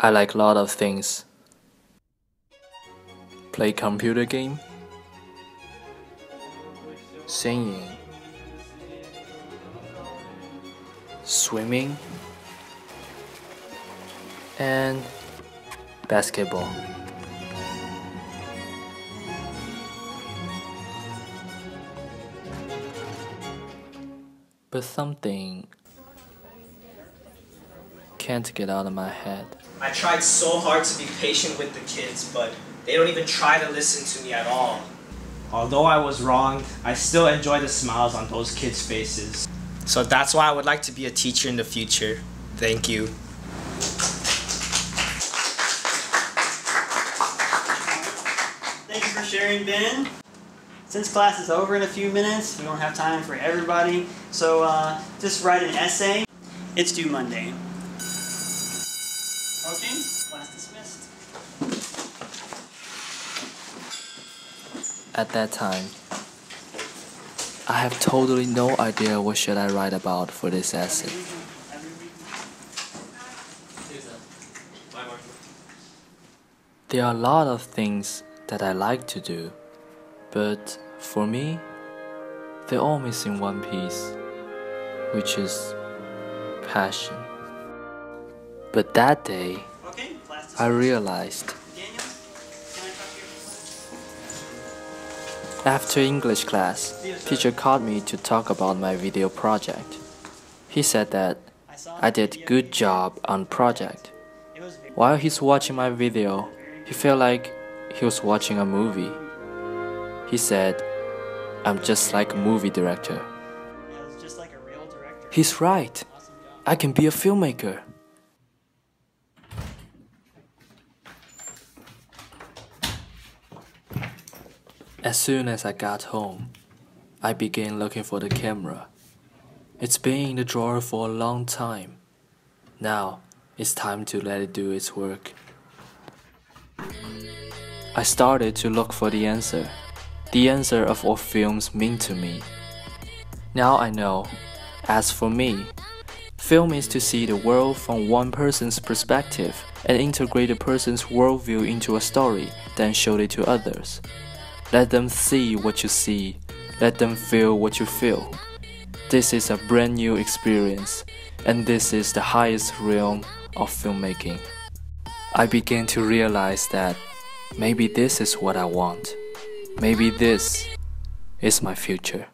I like a lot of things. Play computer game, singing, swimming, and basketball. But something can't get out of my head. I tried so hard to be patient with the kids, but they don't even try to listen to me at all. Although I was wronged, I still enjoy the smiles on those kids' faces. So that's why I would like to be a teacher in the future. Thank you. Thank you for sharing, Ben. Since class is over in a few minutes, we don't have time for everybody, so just write an essay. It's due Monday. Okay, class dismissed. At that time, I have totally no idea what should I write about for this essay. There are a lot of things that I like to do, but for me, they're all missing one piece, which is passion. But that day, I realized, after English class, teacher called me to talk about my video project. He said that I did a good job on project. While he's watching my video, he felt like he was watching a movie. He said, I'm just like a movie director. He's right. I can be a filmmaker. As soon as I got home, I began looking for the camera. It's been in the drawer for a long time. Now, it's time to let it do its work. I started to look for the answer. The answer of what films mean to me. Now I know. As for me, film is to see the world from one person's perspective and integrate a person's worldview into a story, then show it to others. Let them see what you see. Let them feel what you feel. This is a brand new experience, and this is the highest realm of filmmaking. I began to realize that maybe this is what I want. Maybe this is my future.